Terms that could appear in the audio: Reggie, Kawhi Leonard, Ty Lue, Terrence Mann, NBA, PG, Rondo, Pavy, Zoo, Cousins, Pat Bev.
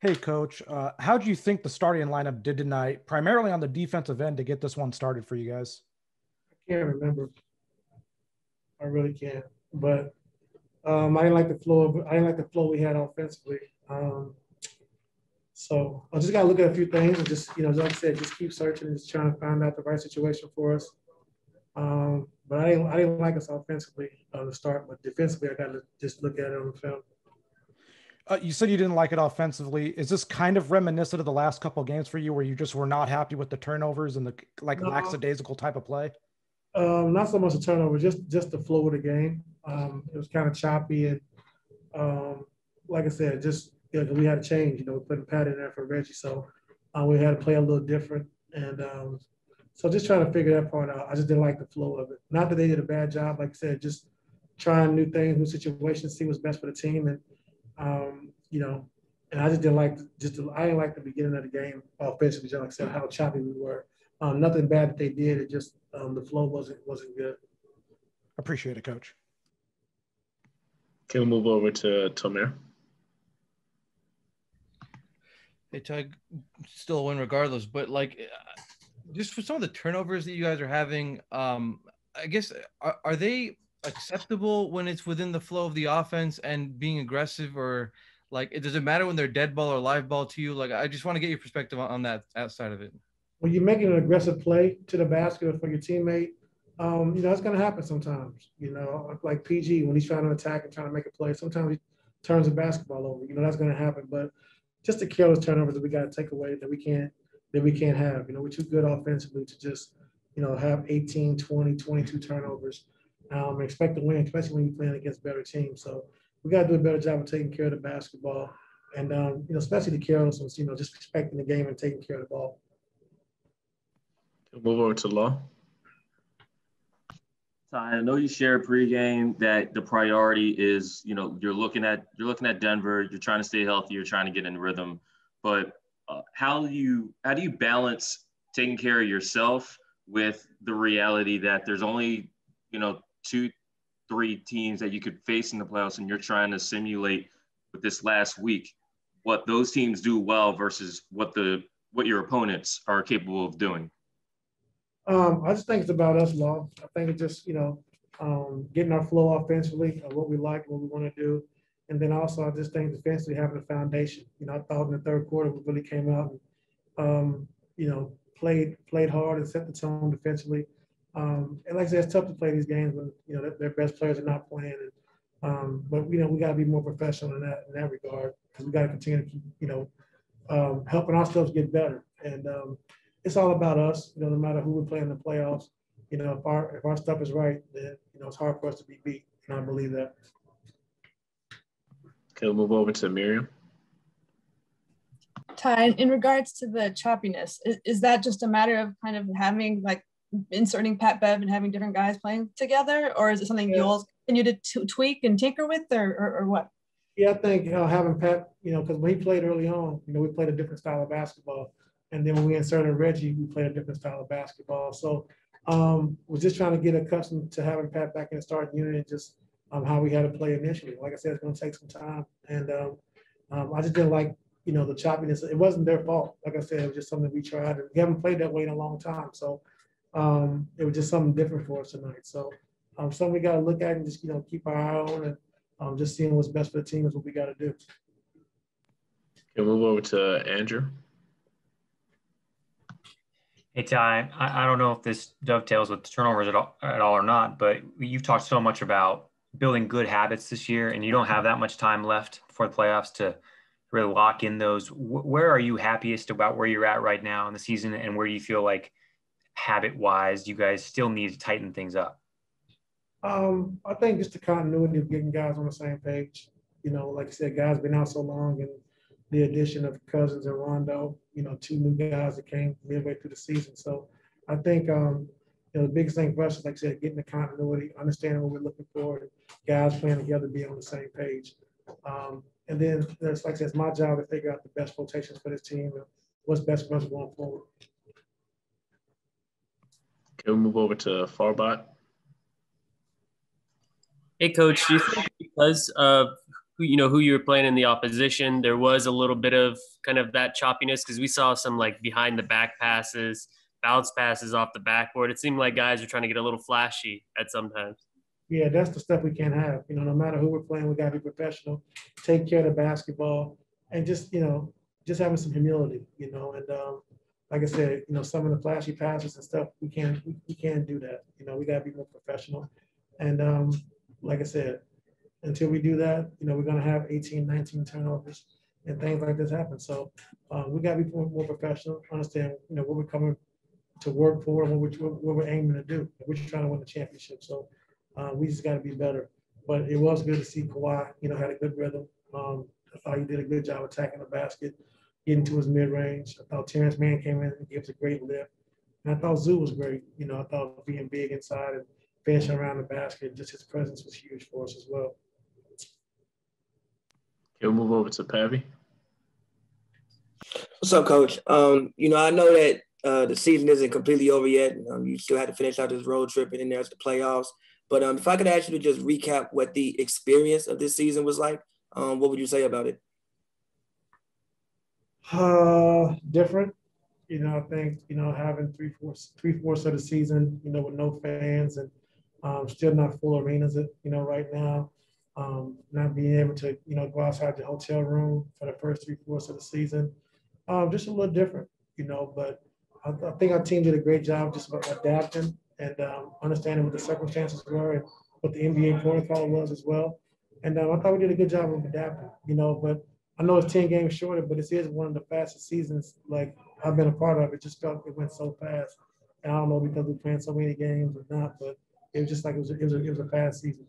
Hey, Coach, how do you think the starting lineup did tonight, primarily on the defensive end, to get this one started for you guys? I can't remember. I really can't. But I didn't like the flow. I didn't like the flow we had offensively. So I just got to look at a few things and just, you know, like I said, just keep searching and just trying to find out the right situation for us. But I didn't like us offensively to start, but defensively I got to just look at it on the film. You said you didn't like it offensively. Is this kind of reminiscent of the last couple of games for you where you just were not happy with the turnovers and the lackadaisical type of play? Not so much the turnover, just the flow of the game. It was kind of choppy. And like I said, just you know, we had to change, you know, putting Pat in there for Reggie. So we had to play a little different. And so just trying to figure that part out. I just didn't like the flow of it. Not that they did a bad job. Like I said, just trying new things, new situations, see what's best for the team. And you know, and I just didn't like I didn't like the beginning of the game offensively, like I said, how choppy we were. Nothing bad that they did, it just the flow wasn't good. Appreciate it, Coach. Can we move over to Tomer? Hey, Tug, still a win regardless, but like just for some of the turnovers that you guys are having, I guess are they acceptable when it's within the flow of the offense and being aggressive, or like it doesn't matter when they're dead ball or live ball to you? Like, I just want to get your perspective on that outside of it. When you're making an aggressive play to the basket for your teammate, you know, it's going to happen sometimes, you know, like PG, when he's trying to attack and trying to make a play, sometimes he turns the basketball over, you know, that's going to happen. But just the careless turnovers that we got to take away that we can't have, you know, we're too good offensively to just, you know, have 18, 20, 22 turnovers. Expect to win, especially when you're playing against better teams. So we got to do a better job of taking care of the basketball, and you know, especially the careless ones. You know, just respecting the game and taking care of the ball. Move over to Law. I know you shared pregame that the priority is, you know, you're looking at Denver. You're trying to stay healthy. You're trying to get in rhythm. But how do you balance taking care of yourself with the reality that there's only, you know, 2-3 teams that you could face in the playoffs, and you're trying to simulate with this last week what those teams do well versus what your opponents are capable of doing? I just think it's about us, Law. I think it's just, you know, getting our flow offensively, what we like, what we want to do. And then also I just think defensively having a foundation. You know, I thought in the third quarter we really came out and, you know, played hard and set the tone defensively. And like I said, it's tough to play these games when, you know, their best players are not playing. And, but, you know, we got to be more professional in that regard, because we got to continue to keep, you know, helping ourselves get better. And it's all about us, you know, no matter who we play in the playoffs. You know, if our stuff is right, then, you know, it's hard for us to be beat. And I believe that. Okay, we'll move over to Miriam. Ty, in regards to the choppiness, is that just a matter of kind of having, like, inserting Pat Bev and having different guys playing together, or is it something you'll continue to tweak and tinker with, or what? Yeah, I think, you know, having Pat, you know, because when he played early on, you know, we played a different style of basketball, and then when we inserted Reggie, we played a different style of basketball. So we're just trying to get accustomed to having Pat back in the starting unit, and just how we had to play initially. Like I said, it's going to take some time, and I just didn't like, you know, the choppiness. It wasn't their fault. Like I said, it was just something we tried, and we haven't played that way in a long time, so. It was just something different for us tonight. So something we got to look at and just, you know, keep our eye on, and just seeing what's best for the team is what we got to do. Okay, move over to Andrew. Hey, Ty, I don't know if this dovetails with the turnovers at all or not, but you've talked so much about building good habits this year, and you don't have that much time left before the playoffs to really lock in those. Where are you happiest about where you're at right now in the season, and where do you feel like habit-wise you guys still need to tighten things up? I think just the continuity of getting guys on the same page. You know, like I said, guys been out so long, and the addition of Cousins and Rondo, you know, two new guys that came midway through the season. So I think, you know, the biggest thing for us is, like I said, getting the continuity, understanding what we're looking for, guys playing together, being on the same page. And then, there's, like I said, it's my job to figure out the best rotations for this team and what's best for us going forward. Okay, we'll move over to Farbot. Hey, Coach, do you think because of who you were playing in the opposition. There was a little bit of kind of that choppiness because we saw some like behind the back passes, bounce passes off the backboard. It seemed like guys were trying to get a little flashy at some times. Yeah, that's the stuff we can't have. You know, no matter who we're playing, we got to be professional, take care of the basketball, and just, you know, just having some humility, you know. And like I said, you know, some of the flashy passes and stuff, we can't do that. You know, we got to be more professional. And like I said, until we do that, you know, we're going to have 18, 19 turnovers and things like this happen. So we got to be more professional, understand, you know, what we're coming to work for and what we're aiming to do. We're just trying to win the championship. So we just got to be better. But it was good to see Kawhi, you know, had a good rhythm. I thought he did a good job attacking the basket, getting to his mid-range. I thought Terrence Mann came in and gave us a great lift. And I thought Zoo was great. You know, I thought being big inside and finishing around the basket, just his presence was huge for us as well. He'll move over to Pavy. What's up, Coach? You know, I know that the season isn't completely over yet. You still had to finish out this road trip, and then there's the playoffs. But if I could ask you to just recap what the experience of this season was like, what would you say about it? Different. You know, I think, you know, having three-fourths of the season, you know, with no fans and still not full arenas, you know, right now. Not being able to, you know, go outside the hotel room for the first three-fourths of the season. Just a little different, you know, but I think our team did a great job just about adapting and understanding what the circumstances were and what the NBA protocol was as well. And I thought we did a good job of adapting, you know, but I know it's 10 games shorter, but this is one of the fastest seasons, like, I've been a part of. It just felt it went so fast. And I don't know because we're playing so many games or not, but it was just like it was a fast season.